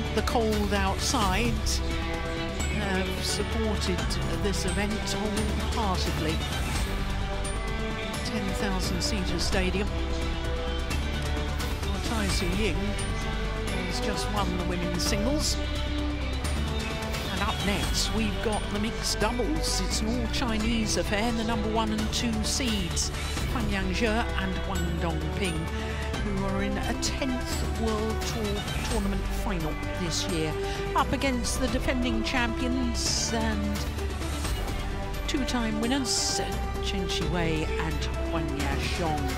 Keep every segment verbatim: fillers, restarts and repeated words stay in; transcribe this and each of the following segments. despite the cold outside, have supported this event wholeheartedly. ten thousand seater stadium. Well, Tai Tzu Ying has just won the women's singles. And up next, we've got the mixed doubles. It's an all-Chinese affair, the number one and two seeds, Feng Yanzhe and Huang Dongping, who are in a tenth World Tour Tournament final this year, up against the defending champions and two-time winners, Zheng Si Wei and Huang Yashiong.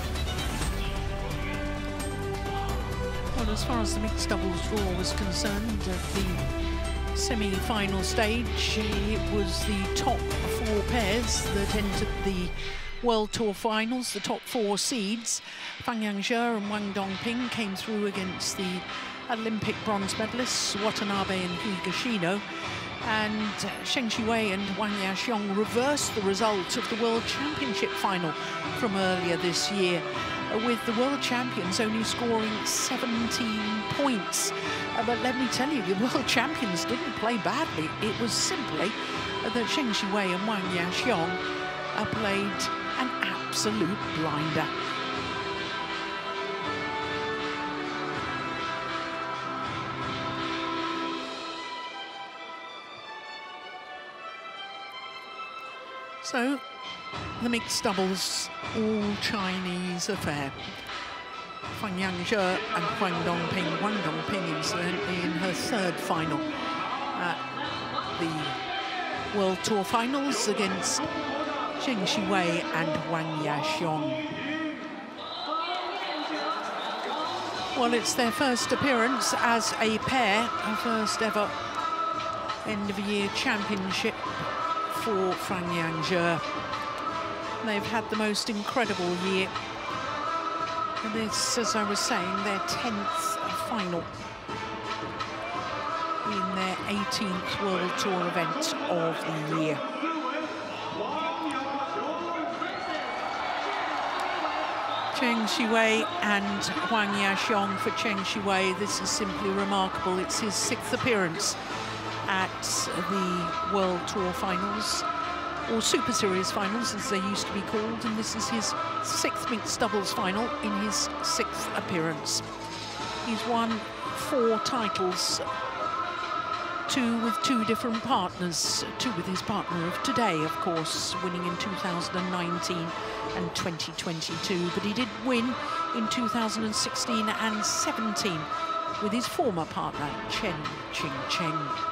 Well, as far as the mixed doubles draw was concerned, at the semi-final stage, it was the top four pairs that entered the World Tour Finals, the top four seeds. Feng Yanzhe and Wang Dongping came through against the Olympic bronze medalists Watanabe and Higashino, and Zheng Si Wei and Wang Yashiong reversed the result of the World Championship final from earlier this year, with the world champions only scoring seventeen points. Uh, but let me tell you, the world champions didn't play badly. It was simply that Zheng Si Wei and Wang Yashiong uh, played an absolute blinder. So, the mixed doubles, all Chinese affair. Feng Yanzhe and Huang Dongping. Huang Dongping is in her third final at the World Tour Finals against Zheng Si Wei and Wang Yashiong. Well, it's their first appearance as a pair, a first ever end-of-year championship for Feng Yanzhe. They've had the most incredible year. And this, as I was saying, their tenth final in their eighteenth World Tour event of the year. Zheng Si Wei and Huang Yashiong. For Zheng Si Wei, this is simply remarkable. It's his sixth appearance at the World Tour Finals, or Super Series Finals as they used to be called, and this is his sixth mixed doubles final in his sixth appearance. He's won four titles, two with two different partners, two with his partner of today, of course, winning in two thousand nineteen and twenty twenty-two, but he did win in two thousand sixteen and seventeen with his former partner, Chen Qingchen.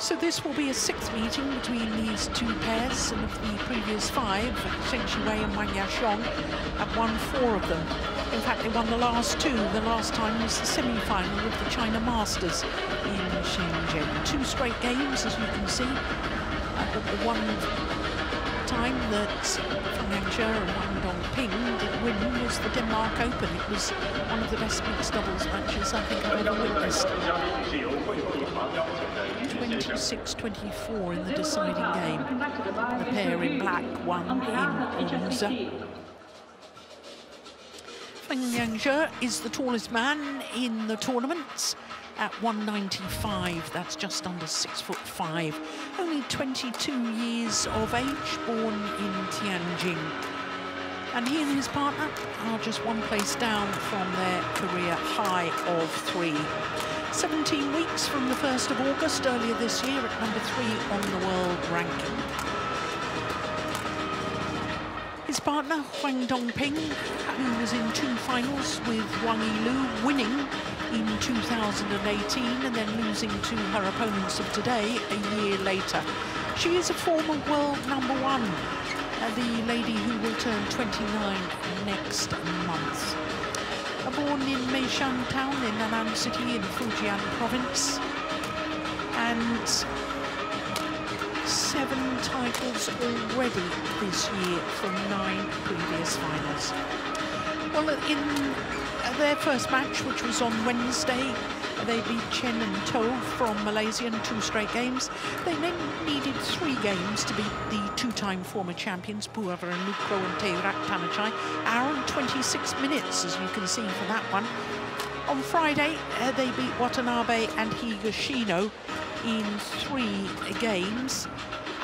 So this will be a sixth meeting between these two pairs, and of the previous five, Zheng Si Wei and Wang Yashiong have won four of them. In fact, they won the last two. The last time was the semi-final of the China Masters in Shenzhen. Two straight games, as you can see, but the one time that Feng Yanzhe and Wang Dongping did win was the Denmark Open. It was one of the best mixed doubles matches I think I've ever witnessed. twenty-six twenty-four in the deciding game. The pair in black won in bronze. Feng Yanzhe is the tallest man in the tournament, at one ninety-five, that's just under six foot five. Only twenty-two years of age, born in Tianjin. And he and his partner are just one place down from their career high of three. seventeen weeks from the first of August earlier this year at number three on the world ranking. His partner, Huang Dongping, who was in two finals with Wang Yilu, winning in two thousand eighteen and then losing to her opponents of today a year later. She is a former world number one, uh, the lady who will turn twenty-nine next month. Uh, born in Meishan Town in Nan'an City in Fujian Province, and seven titles already this year from nine previous finals. Well, in their first match, which was on Wednesday, they beat Chen and To from Malaysia in two straight games. They then needed three games to beat the two-time former champions, Puan Hsien and Teerakanachai. Hour and twenty-six minutes, as you can see, for that one. on Friday, uh, they beat Watanabe and Higashino in three games,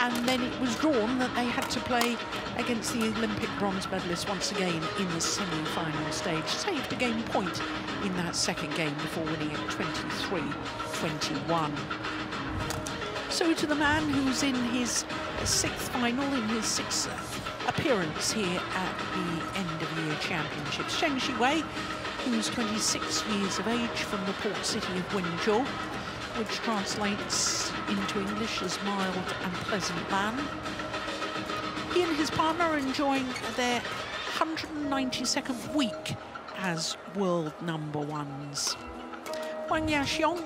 and then it was drawn that they had to play against the Olympic bronze medalist once again in the semi-final stage. Saved a game point in that second game before winning at twenty-three twenty-one. So to the man who's in his sixth final, in his sixth appearance here at the end-of-year championships, Zheng Si Wei, who's twenty-six years of age, from the port city of Wenzhou, which translates into English as mild and pleasant land. He and his partner are enjoying their one hundred ninety-second week as world number ones. Huang Ya Qiong,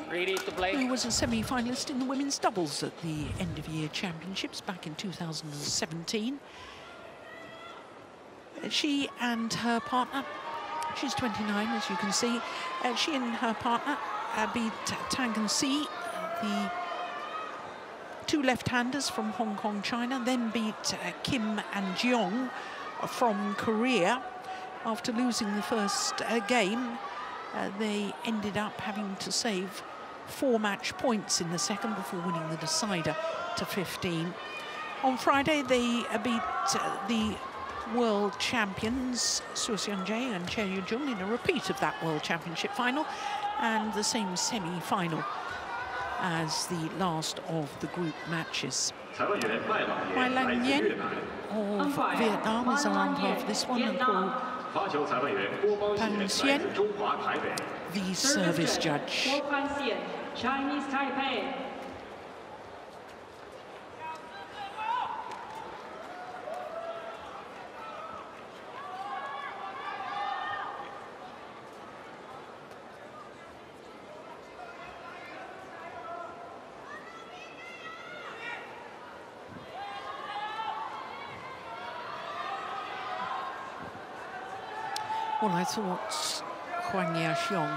who was a semi-finalist in the women's doubles at the end-of-year championships back in two thousand seventeen. She and her partner, she's twenty-nine as you can see, uh, she and her partner uh, beat Tang and Si, the two left-handers from Hong Kong, China, then beat uh, Kim and Jeong from Korea. After losing the first uh, game, Uh, they ended up having to save four match points in the second before winning the decider to fifteen. On Friday, they uh, beat uh, the world champions Su Xian Jae and Chae Yu Jung in a repeat of that world championship final, and the same semi-final as the last of the group matches. Pai Lan Nguyen of Vietnam is around half this one, and called Puan Hsien, the service judge. Chinese Taipei. Well, I thought Huang Yashiong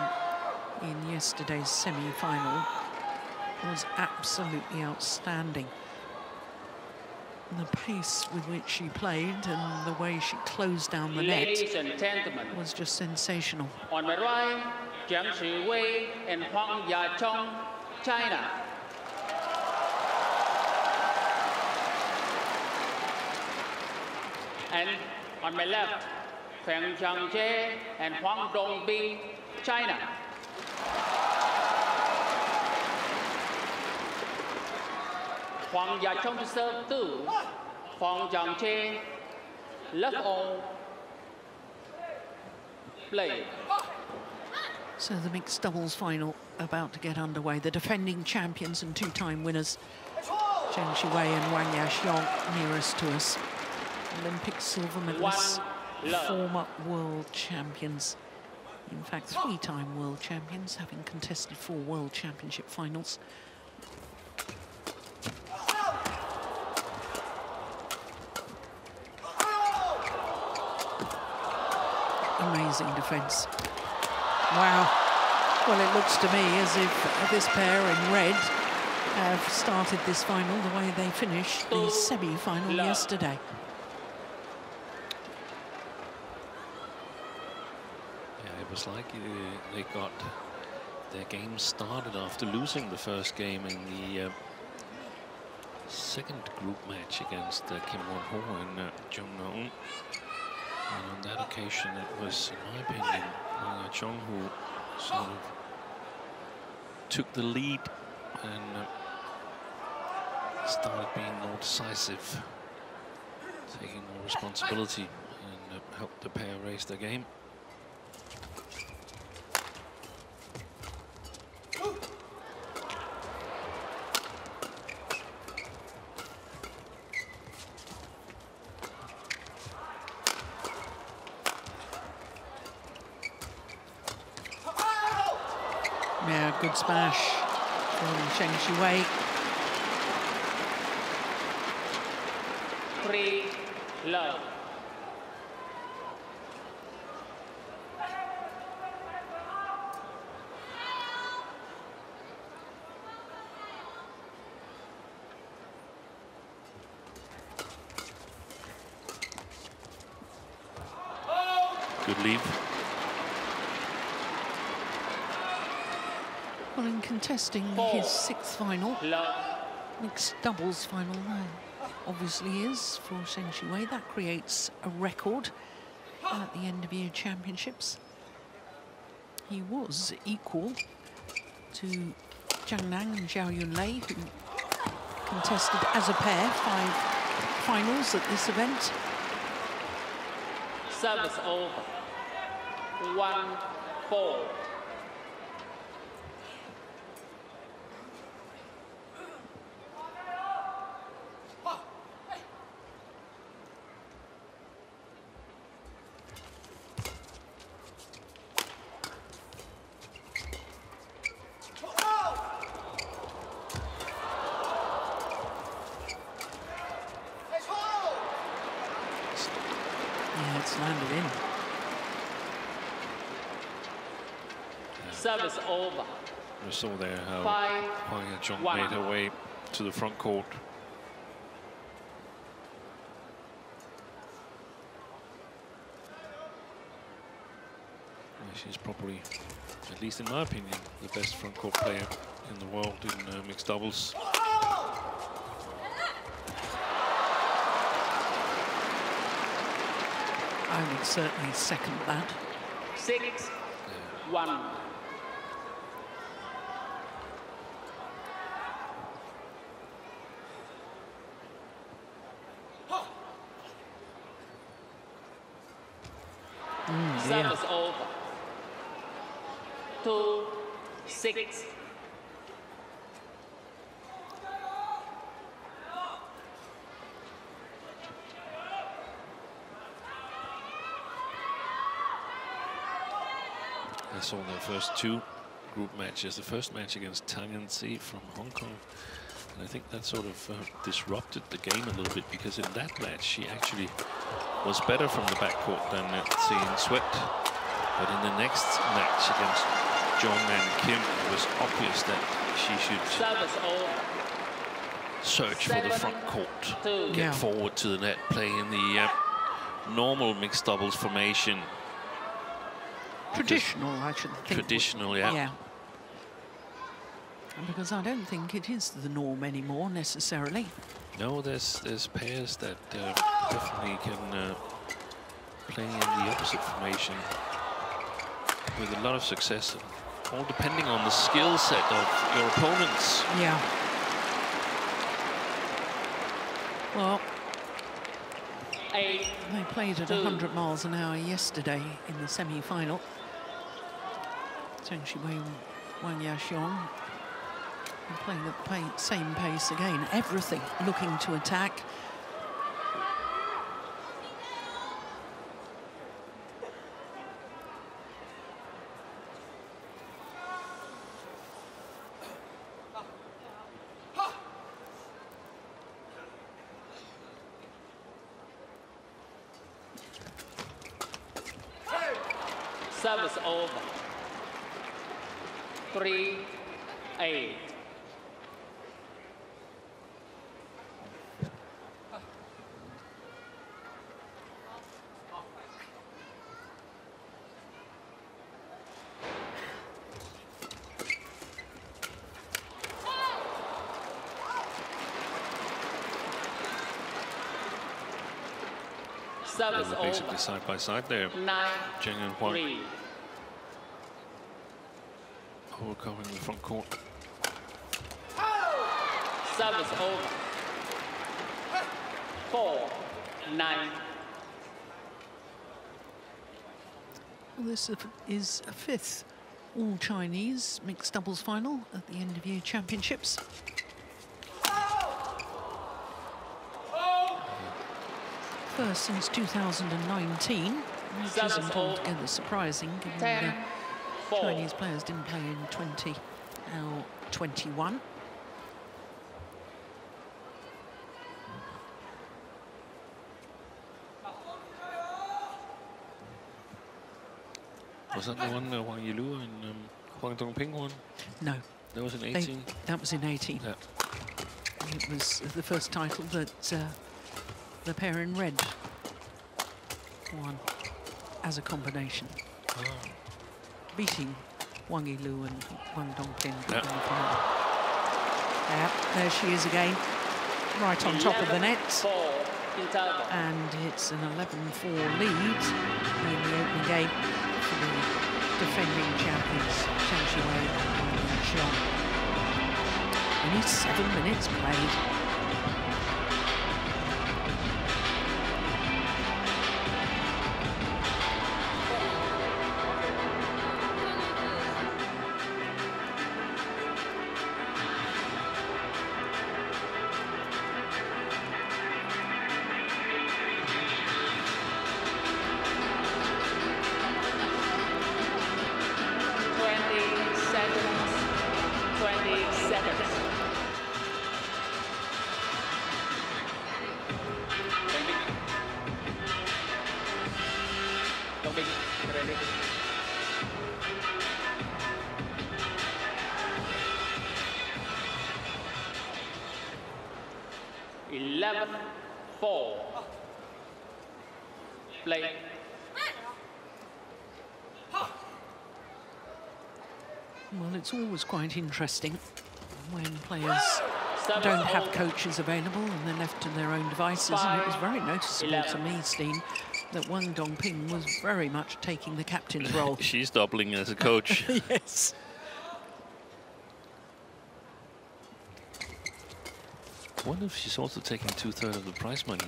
in yesterday's semi-final was absolutely outstanding. The pace with which she played and the way she closed down the net was just sensational. On my right, Zheng Si Wei and Huang Ya Qiong, China. And on my left, Feng Yanzhe and Huang Dongping, China. Huang Ya Qiong to serve two. Huang Yanzhe, left on, play. So the mixed doubles final about to get underway. The defending champions and two-time winners, Zheng Si Wei and Wang Yashiong, nearest to us. Olympic silver medalists, former world champions, in fact three-time world champions, having contested four world championship finals. Amazing defense. Wow. Well, it looks to me as if this pair in red have started this final the way they finished the semi-final yesterday. Was like uh, they got their game started after losing the first game in the uh, second group match against uh, Kim Won-ho and uh, Jung Na-eun. And on that occasion, it was, in my opinion, Huang Ya Qiong who sort of took the lead and uh, started being more decisive, taking more responsibility, and uh, helped the pair raise their game. Good smash from Zheng Si Wei. Three low. Good lead. Well, in contesting Four. his sixth final, La. mixed doubles final, there obviously is for Zheng Si Wei. That creates a record at the end of year championships. He was equal to Jiang Nan and Zhao Yunlei, who contested as a pair five finals at this event. Service over. One, four. Service over. We saw there how Five, Huang Ya Qiong made her way to the front court. And she's probably, at least in my opinion, the best front court player in the world in uh, mixed doubles. I would certainly second that. Six, yeah. one. Service yeah. over. Two, six. I saw their first two group matches. The first match against Tang and Si from Hong Kong. And I think that sort of uh, disrupted the game a little bit, because in that match she actually was better from the backcourt than Si and swept. But in the next match against Jeong and Kim, it was obvious that she should search for the front court, get forward to the net, play in the uh, normal mixed doubles formation. Traditional, I should think. Traditional, yeah. yeah. Because I don't think it is the norm anymore, necessarily. No, there's there's pairs that uh, definitely can uh, play in the opposite formation with a lot of success, all depending on the skill set of your opponents. Yeah. Well, Eight, they played at two. one hundred miles an hour yesterday in the semi-final. Zheng Si Wei and Wang Yashiong playing at the same pace again. Everything looking to attack. Service over. Three, eight. They were basically side by side there. Zheng and Huang overcoming the front court. Oh. Service over. Four, nine. Well, this is a fifth all Chinese mixed doubles final at the end of year championships. First since two thousand nineteen, which isn't altogether surprising, given the Chinese players didn't play in twenty, now twenty-one. Was that the one uh, Huang Yilu and um, Huang Dongping won? No. That was in eighteen? They, that was in eighteen. Yeah. It was the first title that... Uh, the pair in red one as a combination, oh. beating Huang Yilu and Huang Dongping in the final. Yep, there she is again, right on top of the net. And it's an eleven four lead in the opening game for the defending champions, Zheng Si Wei and Huang Ya Qiong. Only seven minutes played. It's always quite interesting when players don't have coaches available and they're left to their own devices. And it was very noticeable to me, Steen, that Wang Dongping was very much taking the captain's role. She's doubling as a coach. Yes. I wonder if she's also taking two-thirds of the prize money.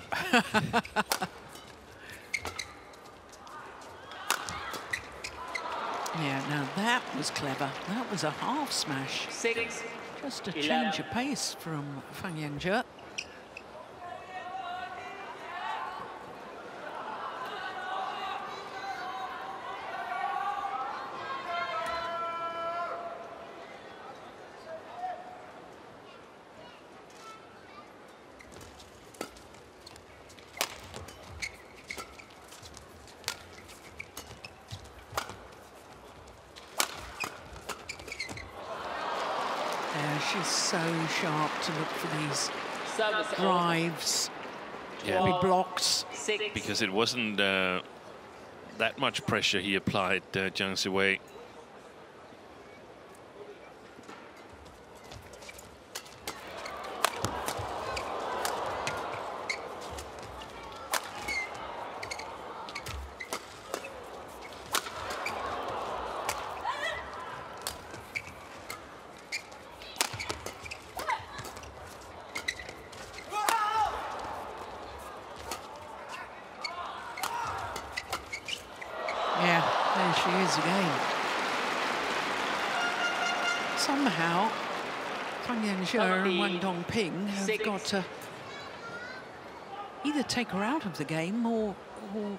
Yeah, now that was clever. That was a half smash. Six. Just a eleven. Change of pace from Feng Yanzhe. Sharp to look for these drives, yeah, be blocks. Six. Because it wasn't uh, that much pressure he applied, uh, Zheng Si Wei. Wang Dongping have Six. got to either take her out of the game or, or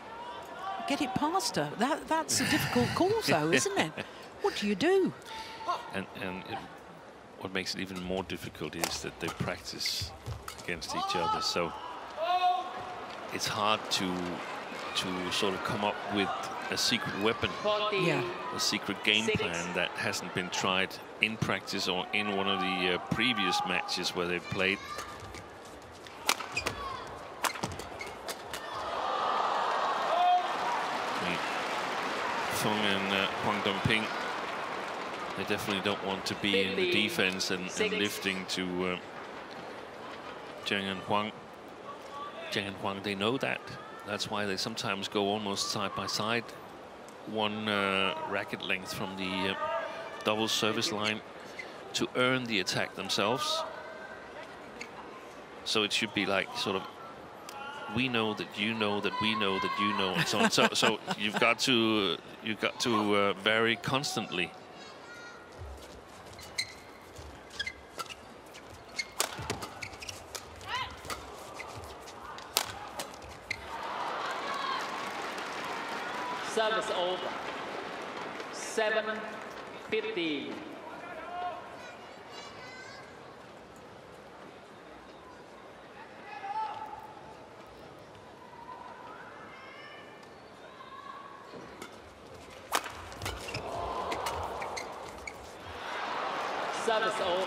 get it past her. That that's a difficult call, though, isn't it? What do you do? And, and it, what makes it even more difficult is that they practice against each other, so it's hard to to sort of come up with a secret weapon, yeah. a secret game Six. plan that hasn't been tried in practice or in one of the uh, previous matches where they've played. Mm. Feng and uh, Huang Dongping, they definitely don't want to be Bindi. in the defense and, and lifting to uh, Zheng and Huang. Zheng and Huang, they know that. That's why they sometimes go almost side by side, one uh, racket length from the uh, double service line to earn the attack themselves. So it should be like sort of, we know that you know that we know that you know, and so on. so, so you've got to you've got to uh, vary constantly. Service over. seven fifty. Service over.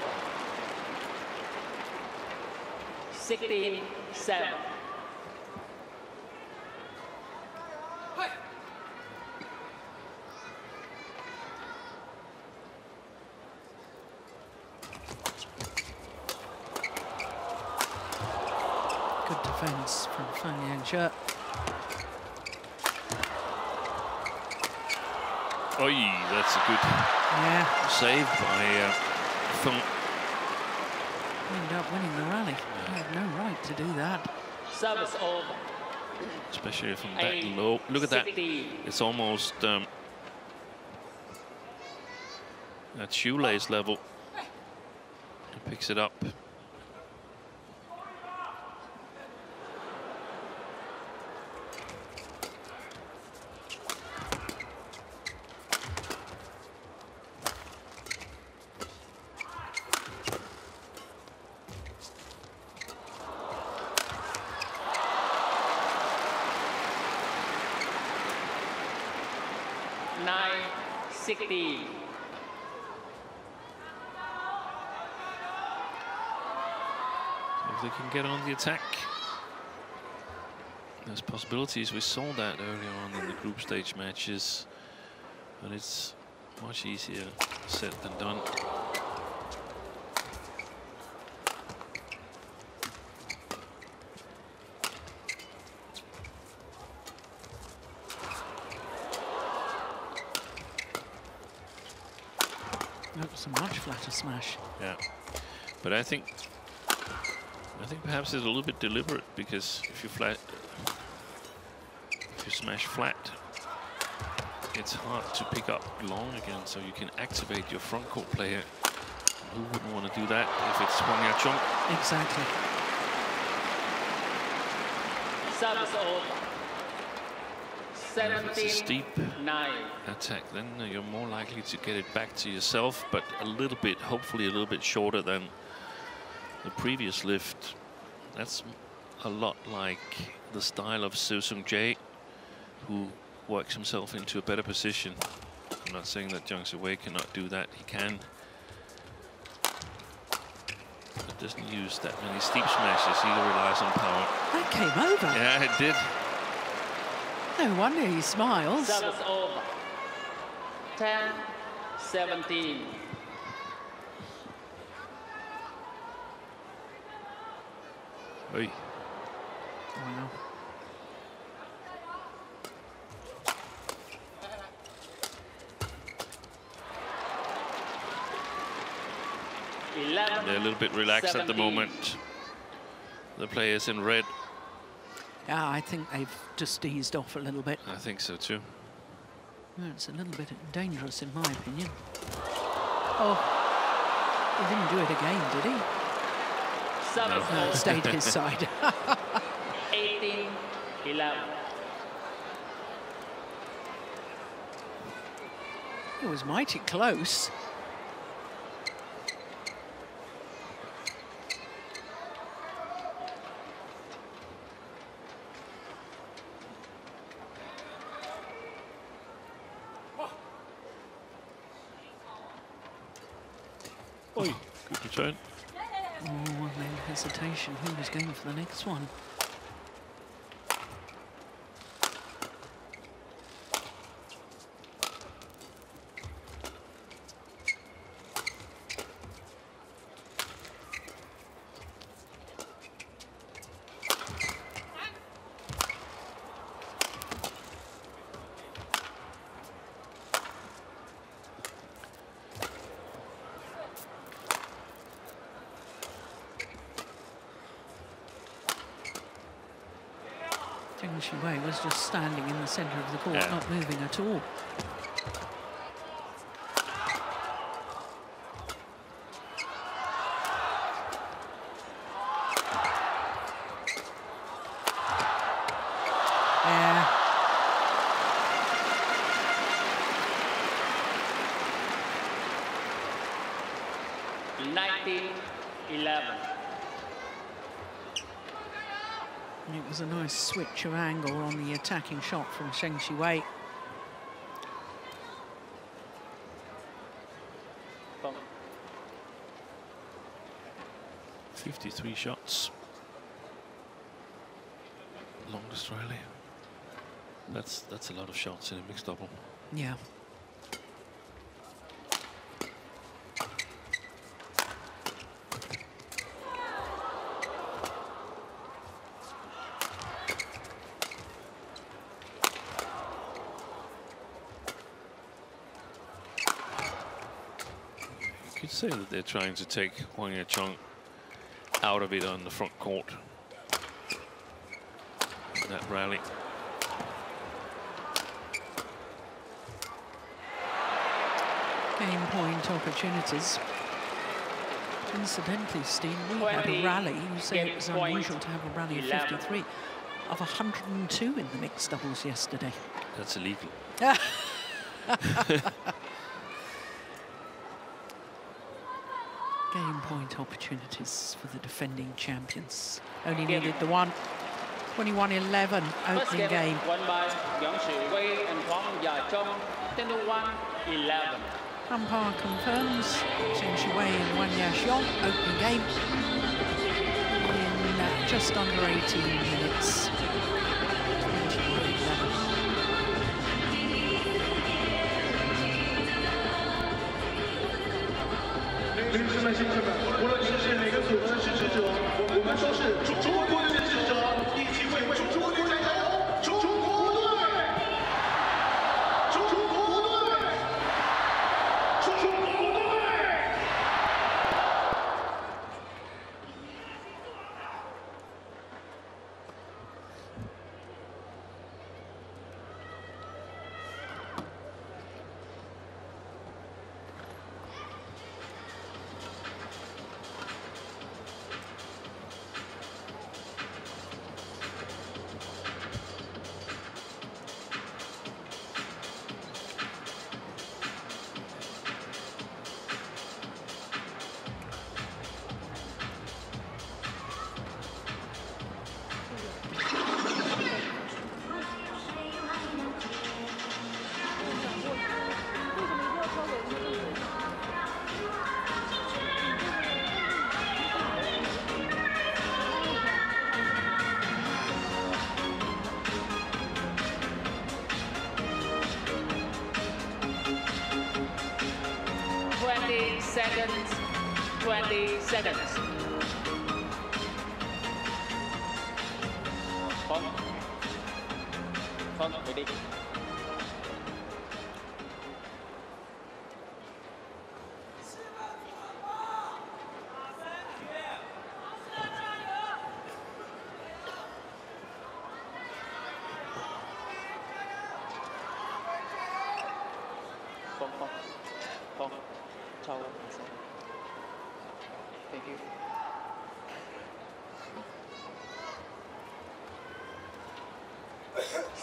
sixteen seven. Good defense from Feng Yanzhe. Oi, that's a good yeah. save by uh, Feng. Ended up winning the rally. Yeah. He had no right to do that. Service over. Especially from that low. Look at that. It's almost um, at shoelace level. And picks it up. Get on the attack. There's possibilities. We saw that earlier on in the group stage matches, but it's much easier said than done. That was a much flatter smash. Yeah, but I think. I think perhaps it's a little bit deliberate, because if you flat, if you smash flat, it's hard to pick up long again, so you can activate your front court player. Who wouldn't want to do that if it's Huang Ya Qiong? Exactly. If it's a steep nine. attack, then you're more likely to get it back to yourself, but a little bit, hopefully a little bit shorter than the previous lift. That's a lot like the style of Seo Seung-jae, who works himself into a better position. I'm not saying that Zheng Si Wei cannot do that, he can. But doesn't use that many steep smashes, he relies on power. That came over. Yeah, it did. No wonder he smiles. That was over. ten seventeen. Oi. Wow. They're a little bit relaxed seventeen. At the moment. The players in red. Yeah, I think they've just eased off a little bit. I think so too. Well, it's a little bit dangerous in my opinion. Oh, he didn't do it again, did he? No. No, stayed his side. eighteen eleven. It was mighty close. Oh, good return. Hesitation, who was going for the next one? Just standing in the center of the court, yeah. Not moving at all. Yeah. nineteen eleven. It was a nice switch of angle on the attacking shot from Zheng Si Wei. fifty-three shots. Longest rally. That's that's a lot of shots in a mixed double. Yeah. could say that they're trying to take Huang Ya Qiong out of it on the front court. That rally. Game point opportunities. Incidentally, Steen, we had a rally. You said it was unusual to have a rally of fifty-three of one hundred and two in the mixed doubles yesterday. That's illegal. Game point opportunities for the defending champions. Only needed the one. twenty-one eleven opening game. Won by Zheng Si Wei and Huang Ya Qiong, twenty-one eleven. Umpire confirms Zheng Si Wei and Wang Yashiong opening game in uh, just under eighteen minutes. twenty seconds. Pong. Pong, ready.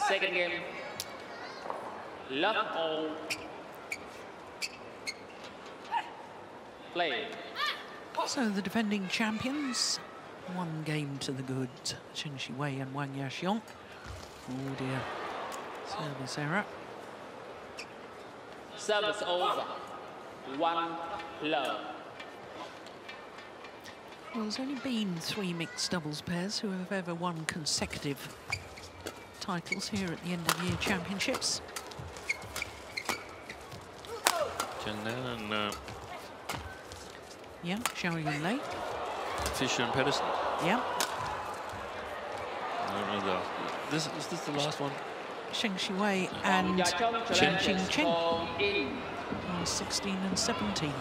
Second game, love all, play. So the defending champions, one game to the good, Zheng Si Wei and Wang Yashiong. Oh dear, service error. Service over, one love. Well, there's only been three mixed doubles pairs who have ever won consecutive titles here at the end of year championships. Jiang Nan and uh, yeah, Zhao Yunlei. Fisher and Pedersen. Yeah. I don't know the, this is this the last one. Zheng Si Wei and Chen Qingchen are sixteen and seventeen.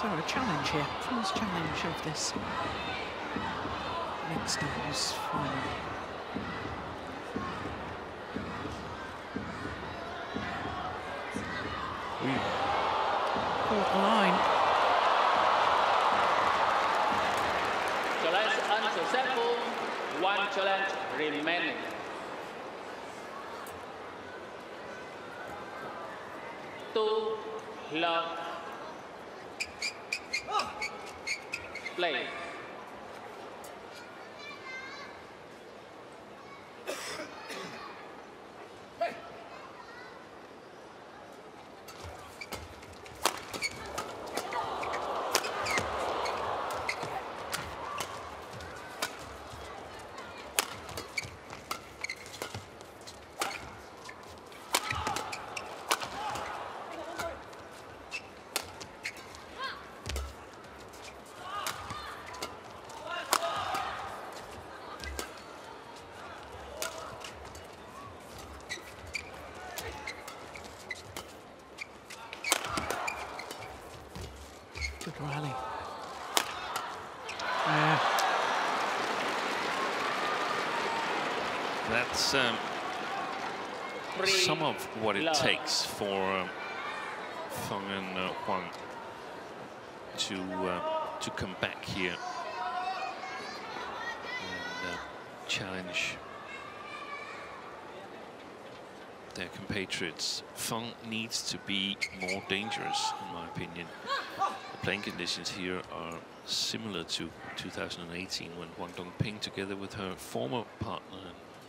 So a challenge here. First challenge of this mixed doubles final. Court line. Challenge unsuccessful. One challenge remaining. Two love. Play. rally. Yeah. That's um, some of what it takes for um, Feng and uh, Huang to uh, to come back here and uh, challenge their compatriots. Feng needs to be more dangerous, in my opinion. The playing conditions here are similar to two thousand eighteen, when Huang Dongping, together with her former partner,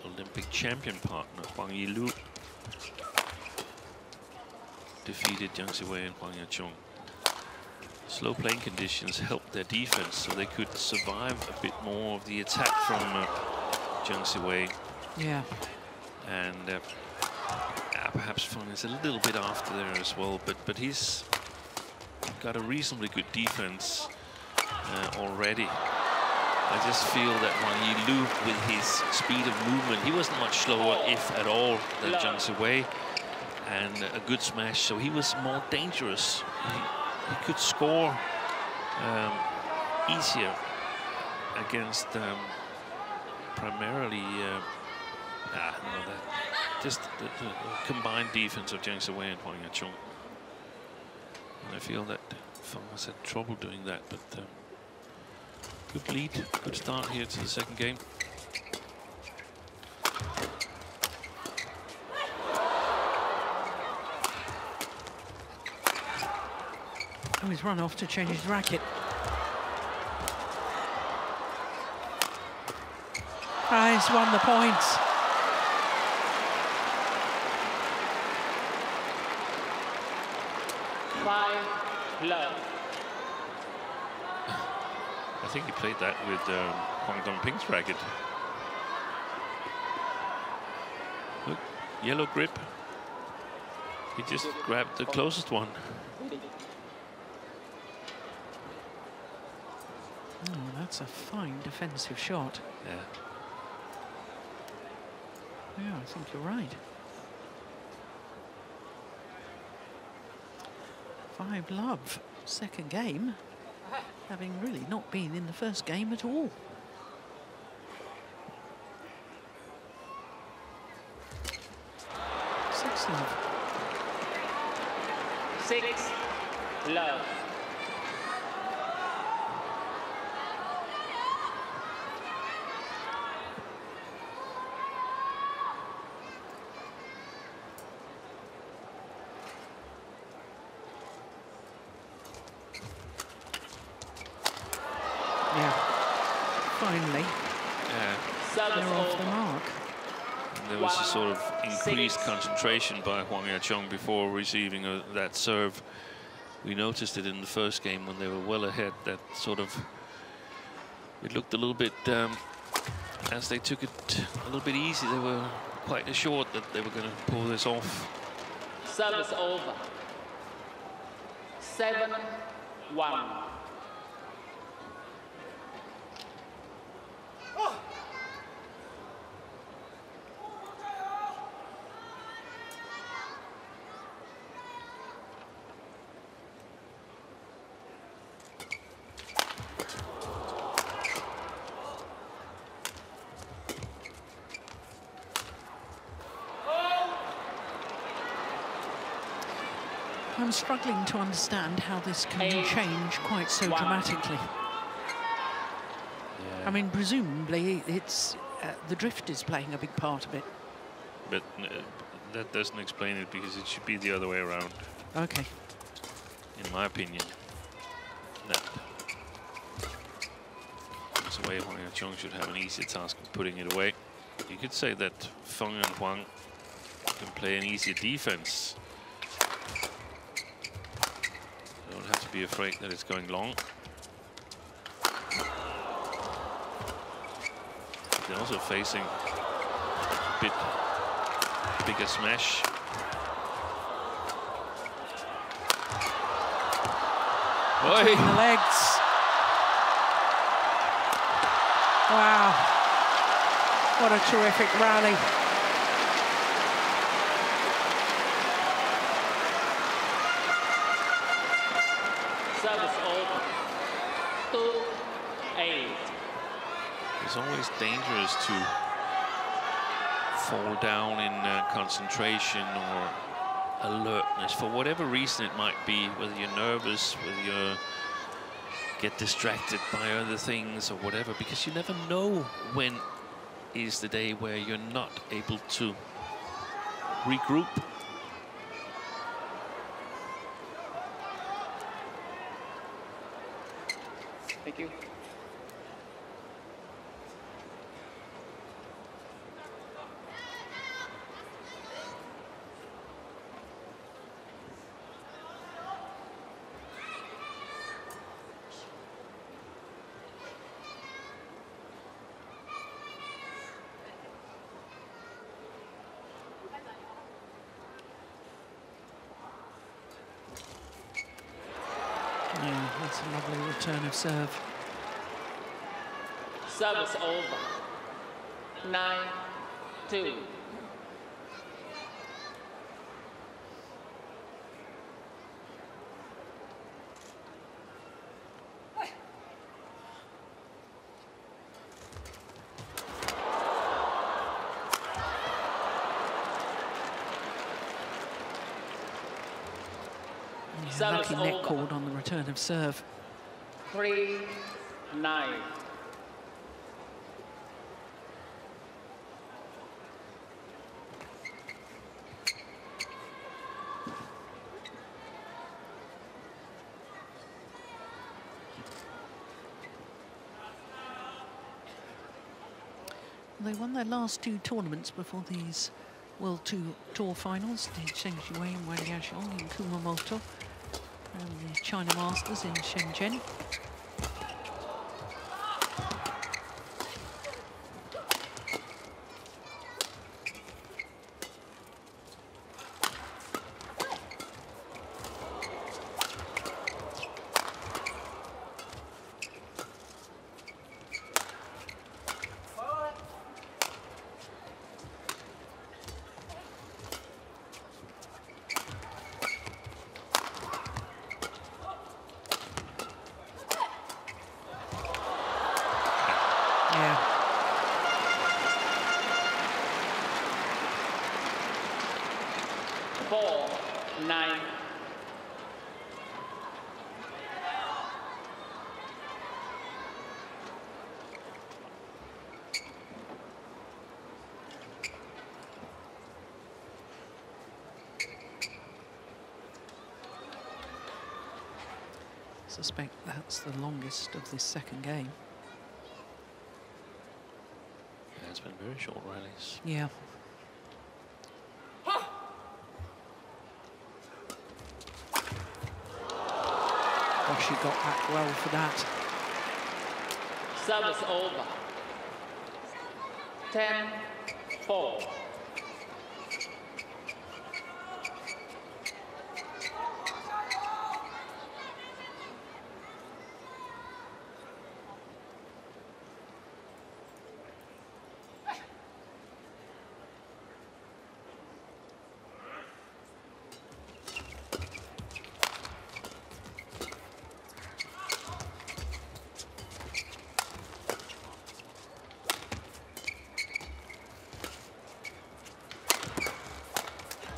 Olympic champion partner, Wang Yilu, defeated Zheng Si Wei and Huang Ya Qiong. Slow playing conditions helped their defense, so they could survive a bit more of the attack from uh, Zheng Si Wei. Yeah. And uh, yeah, perhaps Feng is a little bit after there as well, but, but he's got a reasonably good defense uh, already. I just feel that Wang Yilu, with his speed of movement, he wasn't much slower, if at all, than Zheng Si Wei, and a good smash, so he was more dangerous. He, he could score um, easier against um, primarily uh, ah, no, that, just the, the combined defense of Zheng Si Wei and Huang Ya Qiong. And I feel that Feng has had trouble doing that, but. Um, Good lead, good start here to the second game. Oh, he's run off to change his racket. Ah, he's won the points. Five love. I think he played that with um, Huang Dongping's racket. Look, yellow grip. He just grabbed the closest one. Oh, that's a fine defensive shot. Yeah. Yeah, I think you're right. Five love, second game. Having really not been in the first game at all. Six love. Six love. Sort of increased concentration by Huang Ya Qiong before receiving a, that serve. We noticed it in the first game when they were well ahead. That sort of, it looked a little bit, um, as they took it a little bit easy, they were quite assured that they were going to pull this off. Service over. seven one. I'm struggling to understand how this can Eight. change quite so wow. dramatically. Yeah. I mean, presumably it's uh, the drift is playing a big part of it. But uh, that doesn't explain it, because it should be the other way around. Okay. In my opinion, that it's a way Huang Ya Qiong should have an easier task of putting it away. You could say that Feng and Huang can play an easier defense. Be afraid that it's going long. They're also facing a bit bigger smash. Between the legs. Wow. What a terrific rally. service over. Two, eight. It's always dangerous to fall down in uh, concentration or alertness, for whatever reason it might be, whether you're nervous, whether you get distracted by other things or whatever, because you never know when is the day where you're not able to regroup. Thank you. Turn of serve. Service over. Nine, two. Yeah, lucky neck hold on the return of serve. Three, nine. They won their last two tournaments before these World Tour Finals, the Zheng Si Wei and Wang Yashiong in Kumamoto, and the China Masters in Shenzhen. I suspect that's the longest of this second game. Yeah, it's been very short rallies. Yeah. Gosh, she got back well for that. Service over. Ten, four.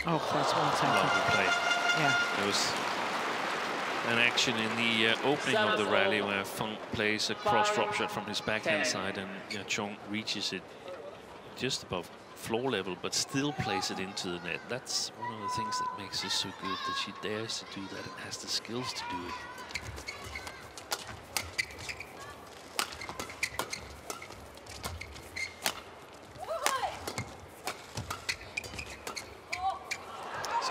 Oh, that's well taken. Lovely play. Yeah. There was an action in the uh, opening Service of the rally over. Where Feng plays a cross drop shot from his backhand side, and you know, Chong reaches it just above floor level, but still plays it into the net. That's one of the things that makes her so good, that she dares to do that and has the skills to do it.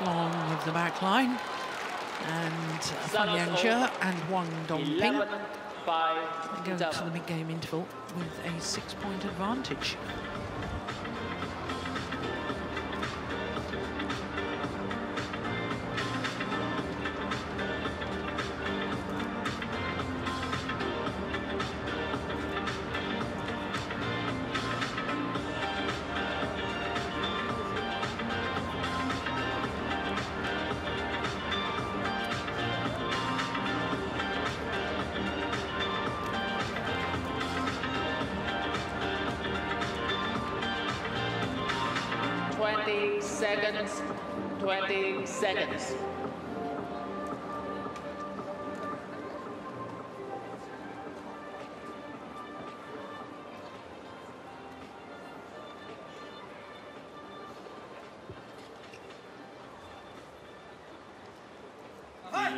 Long with the back line, and Feng Yanzhe and Huang Dongping go to the mid-game interval with a six-point advantage. twenty seconds, twenty seconds.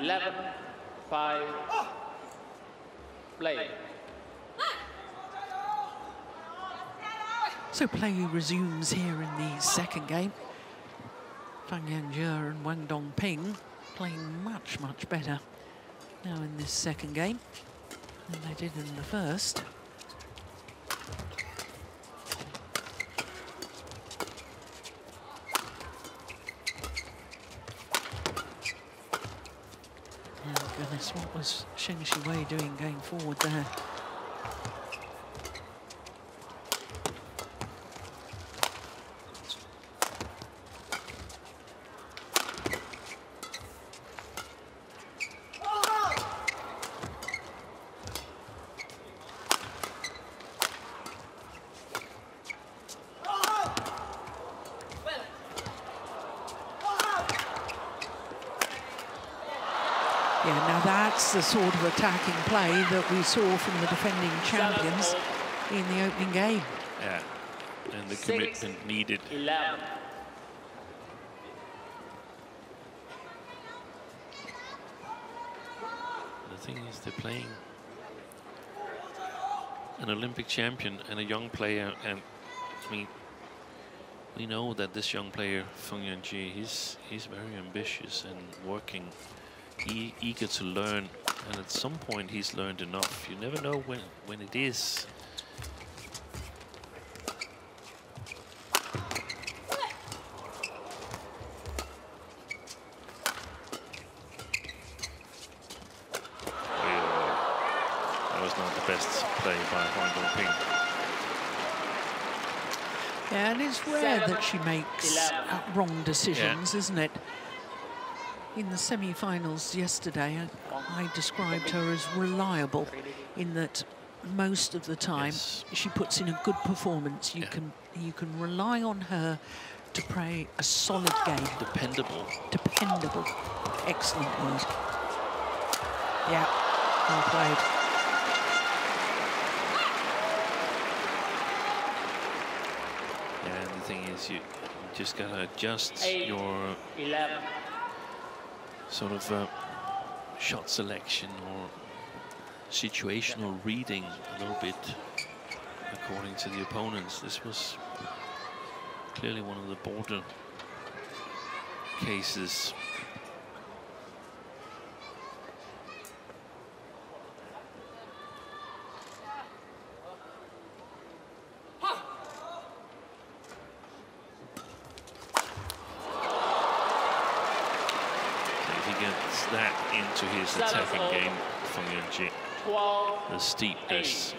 eleven, five, play. So play resumes here in the second game. Feng Yanzhe and Wang Dongping playing much, much better now in this second game than they did in the first. What was Zheng Si Wei doing going forward there? The sort of attacking play that we saw from the defending champions in the opening game. Yeah, and the Six, commitment needed. eleven. The thing is, they're playing an Olympic champion and a young player, and I mean, we know that this young player, Feng Yanzhe, he's he's very ambitious and working. He eager to learn, and at some point he's learned enough. You never know when when it is. That was not the best play by Huang Dongping. Yeah, and it's rare that she makes uh, wrong decisions, yeah. Isn't it? In the semi-finals yesterday, I, I described her as reliable in that most of the time, yes, she puts in a good performance. You, yeah, can you can rely on her to play a solid game. Dependable. Dependable. Excellent word. Yeah, well played. Yeah, and the thing is, you just gotta adjust Eight, your... eleven. Sort of uh, shot selection or situational reading a little bit according to the opponents. This was clearly one of the border cases. To his attacking game from Yanzhe. The steepness.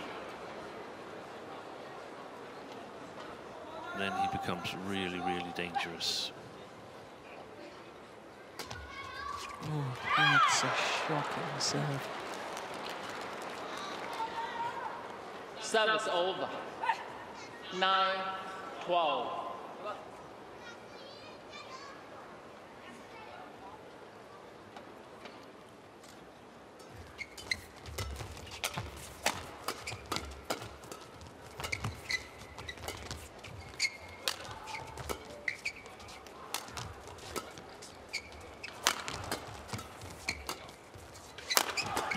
Then he becomes really, really dangerous. Oh, that's a shocking serve. Service over. nine, twelve.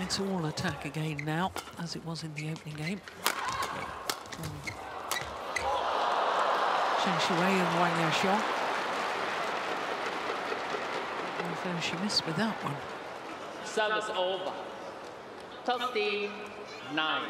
It's all attack again now, as it was in the opening game. Zheng Si Wei and Wang Yashiong. Although she missed with that one. Service over. fifty-nine.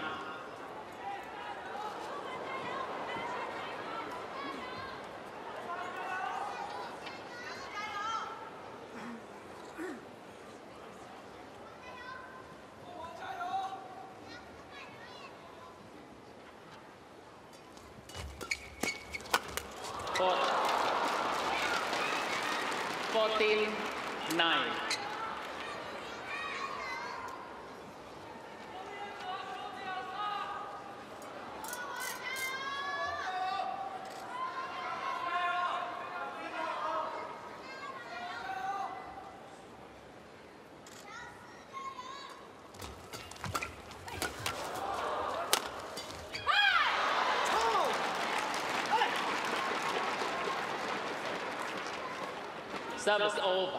Serve is over.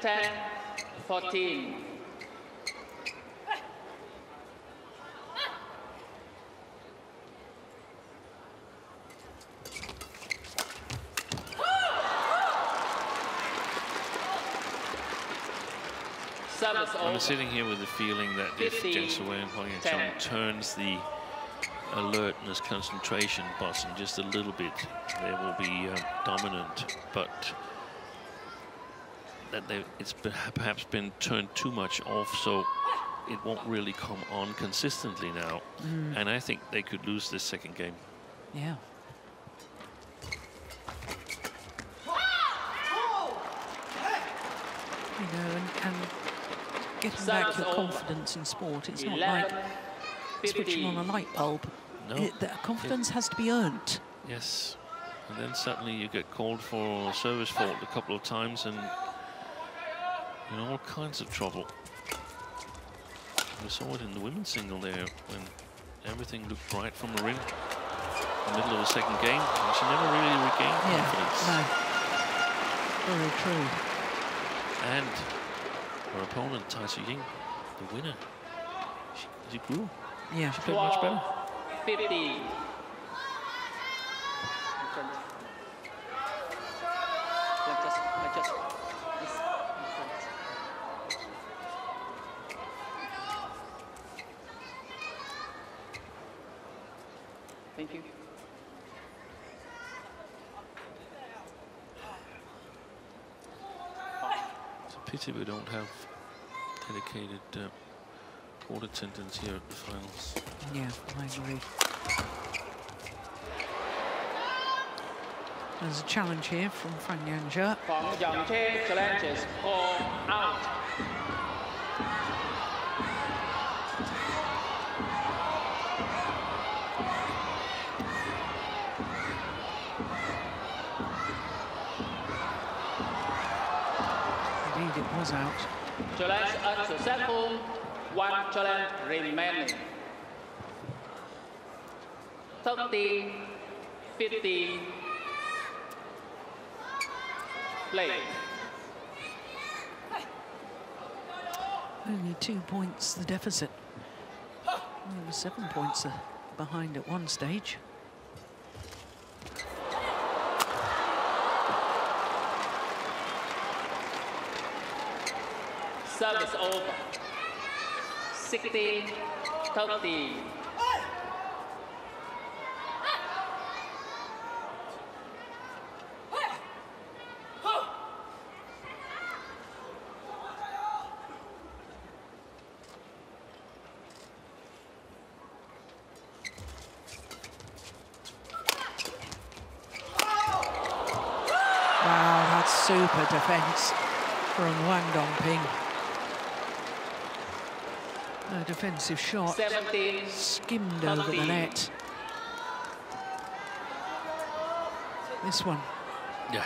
ten fourteen. I'm sitting here with the feeling that if Zheng Si Wei and Huang Ya Qiong turns the alertness, concentration button just a little bit, they will be uh, dominant, but that they, it's perhaps been turned too much off, so it won't really come on consistently now. Mm. And I think they could lose this second game. Yeah. You know, and, and getting back your confidence in sport, it's not like switching on a light bulb. No. It, the confidence it, has to be earned. Yes. And then suddenly you get called for service fault a couple of times and in all kinds of trouble. We saw it in the women's single there when everything looked bright from the ring in the middle of the second game. And she never really regained confidence. Yeah, no. Very true. And her opponent, Tai Tzu Ying, the winner, she, she grew. Yeah. She played much better. fifty. Thank you. It's a pity we don't have dedicated uh, court attendance here at the finals. Yeah, I agree. There's a challenge here from Feng Yanzhe. Feng Yanzhe challenges all out. Out. Challenge unsuccessful, one challenge remaining. thirty, fifty, play. Only two points the deficit. There were seven points behind at one stage. Service over. sixty, thirty. Wow, that's super defense from Wang Dongping. A defensive shot, skimmed over the net. This one. Yeah.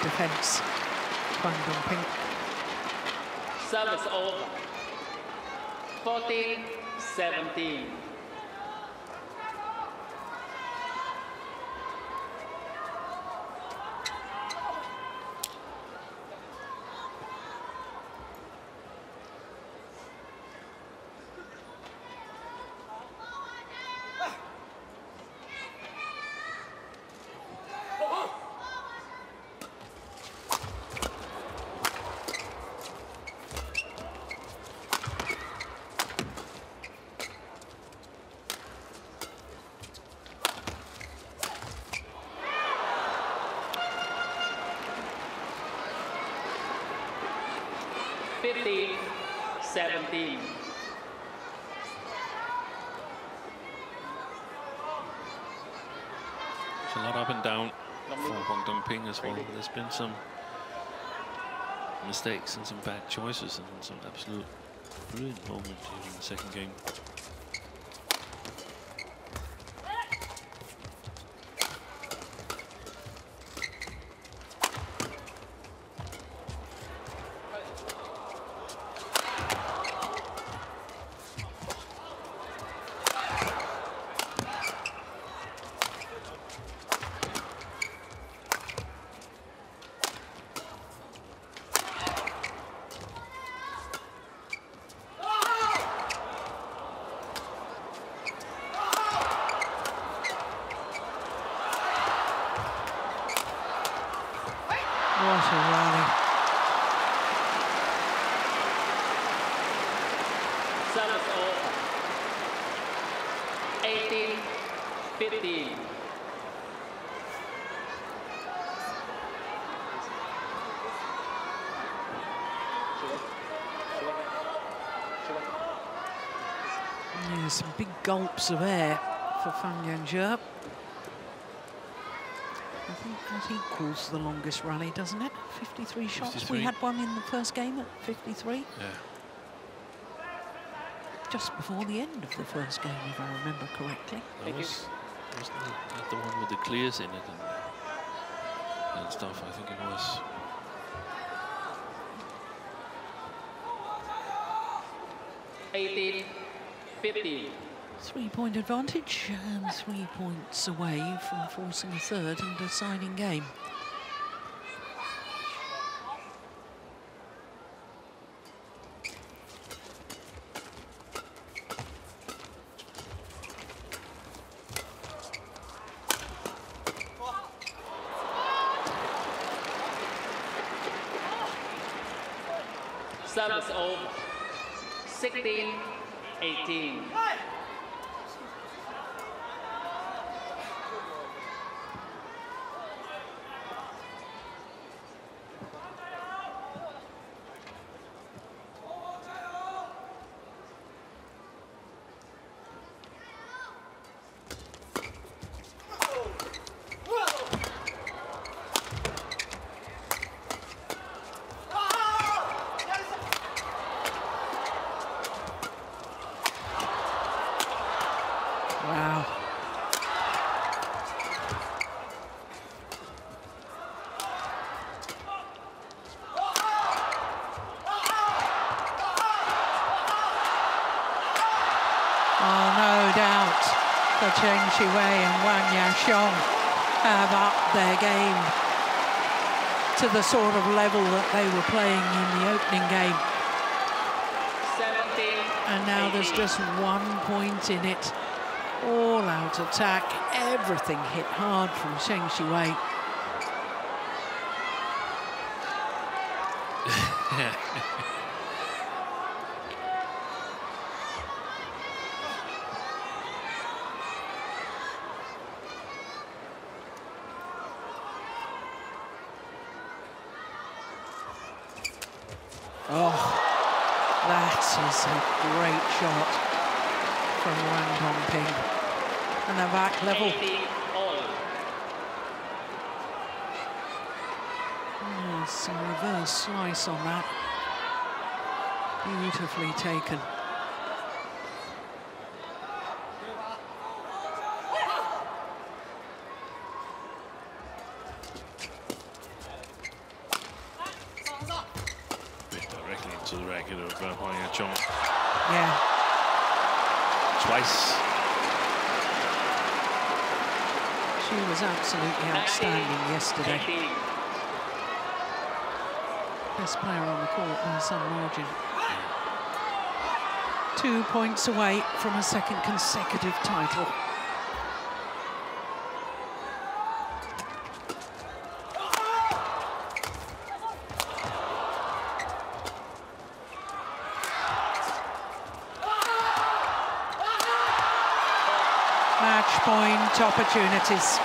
Defense. Huang Dongping. Service over. fourteen, seventeen. fifteen, seventeen. a lot up and down for Huang Dongping as well. There's been some mistakes and some bad choices and some absolute brilliant moment during the second game. Yeah, some big gulps of air for Feng Yanzhe. I think that equals the longest rally, doesn't it? fifty-three shots. fifty-three. We had one in the first game at fifty-three. Yeah. Just before the end of the first game, if I remember correctly. That was, wasn't that the one with the clears in it and, and stuff? I think it was. eighteen fifty. Three-point advantage and three points away from forcing a third and deciding game. Service over. sixteen eighteen. Zheng Si Wei and Wang Yashiong have upped their game to the sort of level that they were playing in the opening game. And now there's just one point in it. All-out attack, everything hit hard from Zheng Si Wei. Level. Oh, some reverse slice on that. Beautifully taken. Bit directly into the regular of Huang Ya Qiong. Yeah. Twice. She was absolutely outstanding yesterday. Best player on the court by some margin. Two points away from a second consecutive title. Opportunities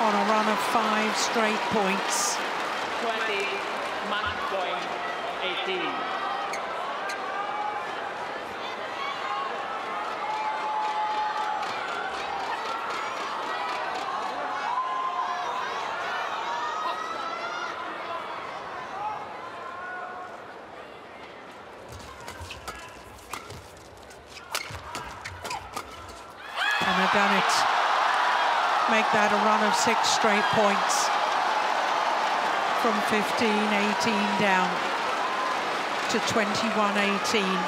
on a run of five straight points. twenty, eighteen. done it. Make that a run of six straight points from fifteen eighteen down to twenty-one eighteen.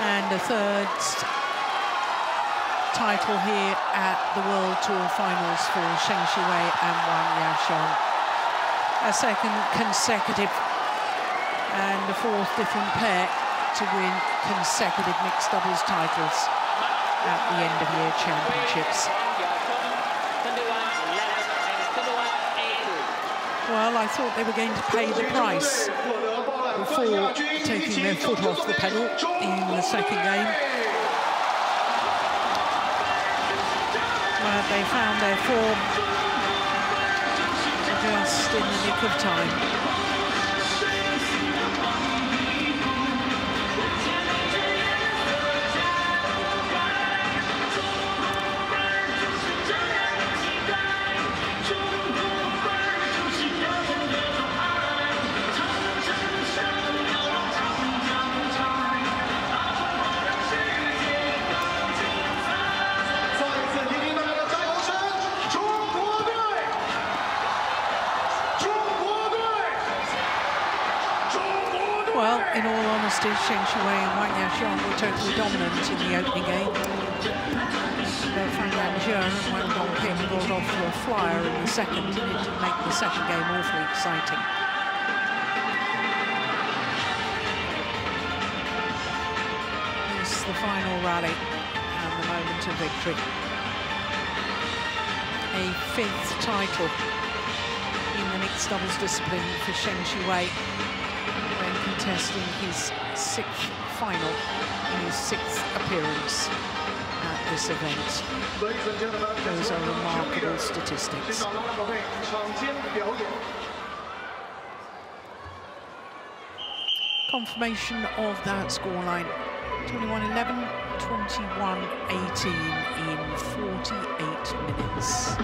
And a third title here at the World Tour Finals for Zheng Si Wei and Wang Yashiong. A second consecutive and a fourth different pair to win consecutive mixed doubles titles at the end of year championships. Well, I thought they were going to pay the price before taking their foot off the pedal in the second game. But they found their form just in the nick of time. In all honesty, Zheng Si Wei and Wang Yashiong were totally dominant in the opening game. But Feng Yanzhe and Huang Dongping rolled off for a flyer in the second, and it did make the second game awfully exciting. This is the final rally and the moment of victory. A fifth title in the mixed doubles discipline for Zheng Si Wei, contesting his sixth final in his sixth appearance at this event. Those are remarkable statistics. Confirmation of that scoreline, twenty-one eleven, twenty-one eighteen in forty-eight minutes.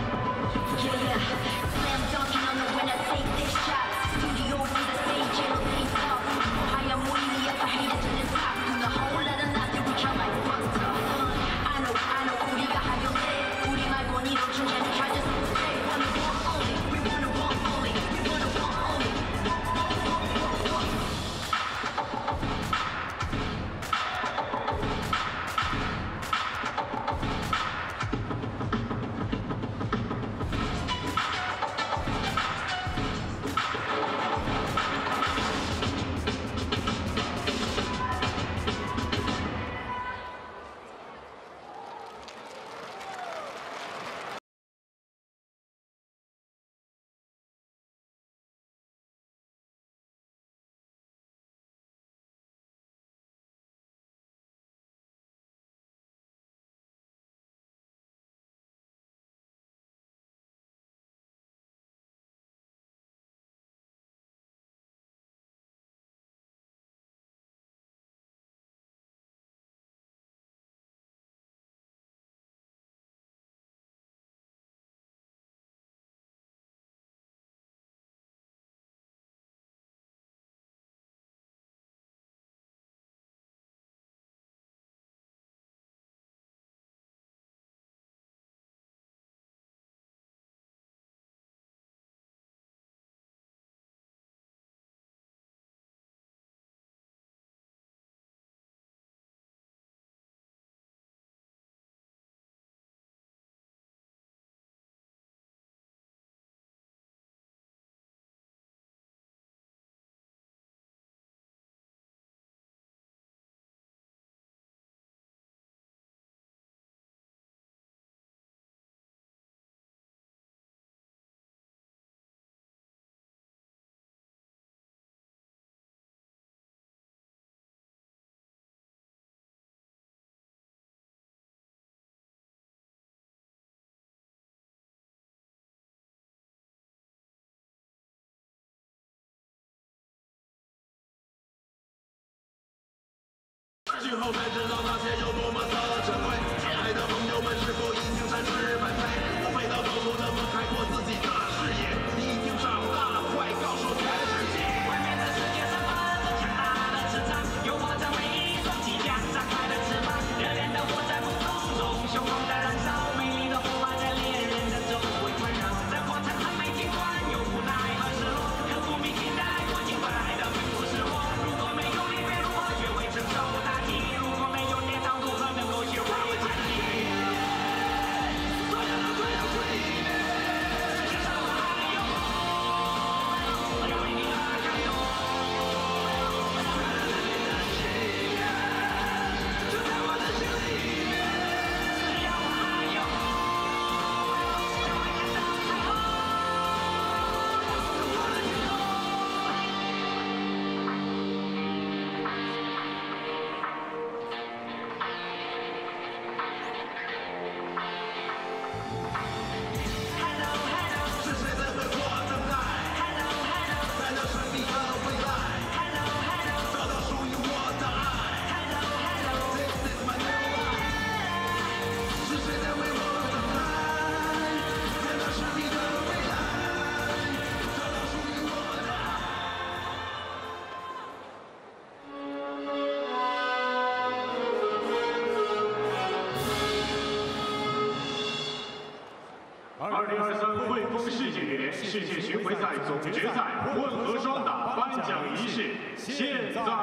世界联世界巡回赛总决赛混合双打颁奖仪式现在开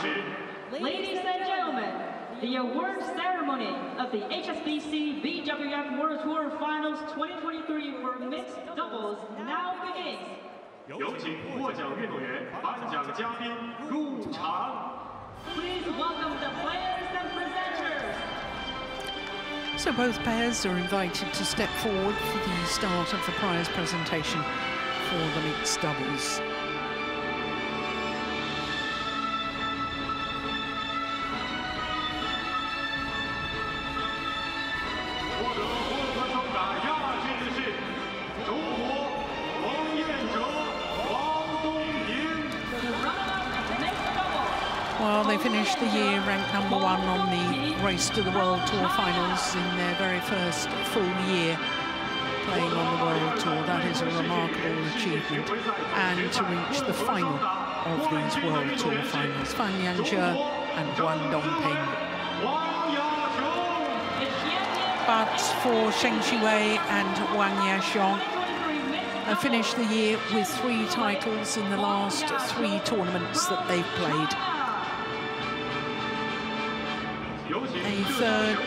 始。Ladies and gentlemen, the award ceremony of the H S B C B W F World Tour Finals twenty twenty-three for mixed doubles now begins. 有请获奖运动员、颁奖嘉宾入场。Please welcome the players and presenters. So both pairs are invited to step forward for the start of the prize presentation for the mixed doubles. Well, they finished the year ranked number one on the race to the World Tour Finals in their very first full year playing on the World Tour. That is a remarkable achievement. And to reach the final of these World Tour Finals, Feng Yanzhe and Huang Dongping. But for Zheng Si Wei and Huang Yashiong, they finished the year with three titles in the last three tournaments that they've played. A third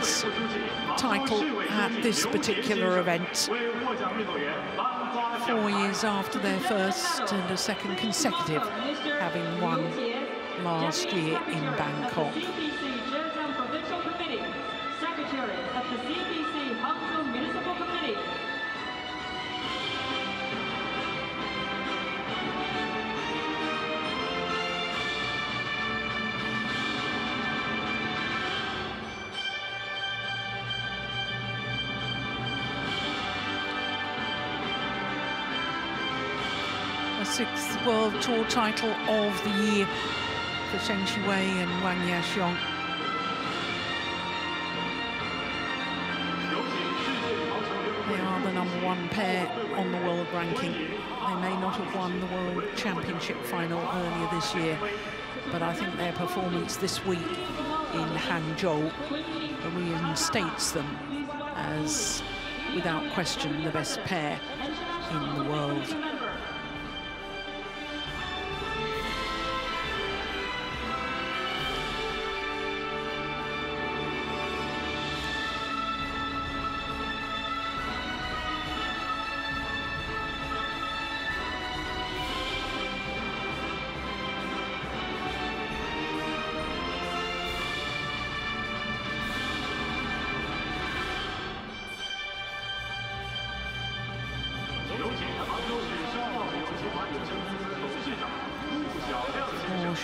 title at this particular event, four years after their first, and a second consecutive, having won last year in Bangkok. Sixth World Tour title of the year for Zheng Si Wei and Wang Yashiong. They are the number one pair on the world ranking. They may not have won the World Championship final earlier this year, but I think their performance this week in Hangzhou reinstates them as, without question, the best pair in the world.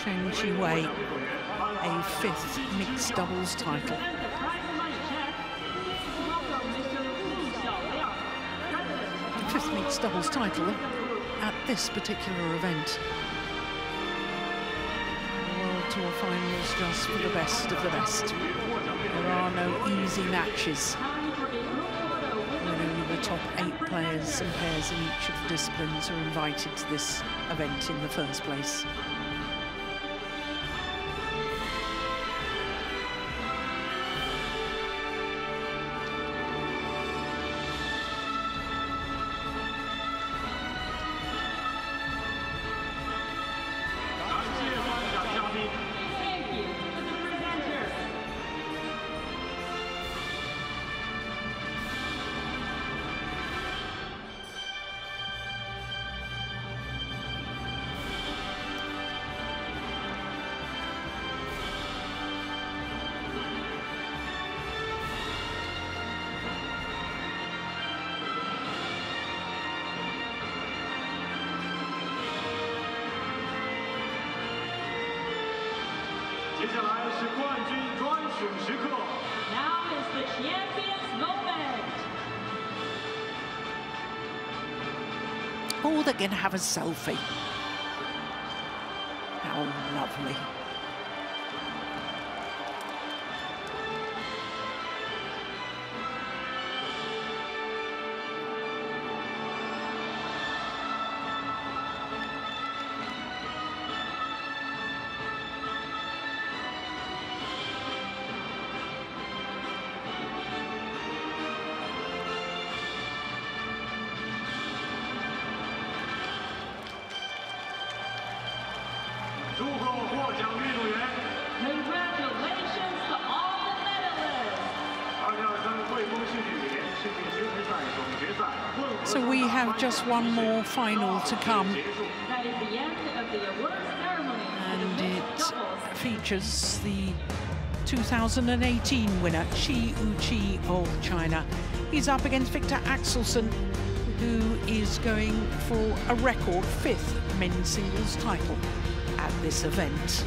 Zheng Si Wei, a fifth mixed doubles title. The fifth mixed doubles title at this particular event. The World Tour Finals just for the best of the best. There are no easy matches. Only the top eight players and pairs in each of the disciplines are invited to this event in the first place. Now is the champion's moment. Oh, they're going to have a selfie. How lovely. So we have just one more final to come. And it features the two thousand eighteen winner, Qi Uqi of China. He's up against Victor Axelsen, who is going for a record fifth men's singles title at this event.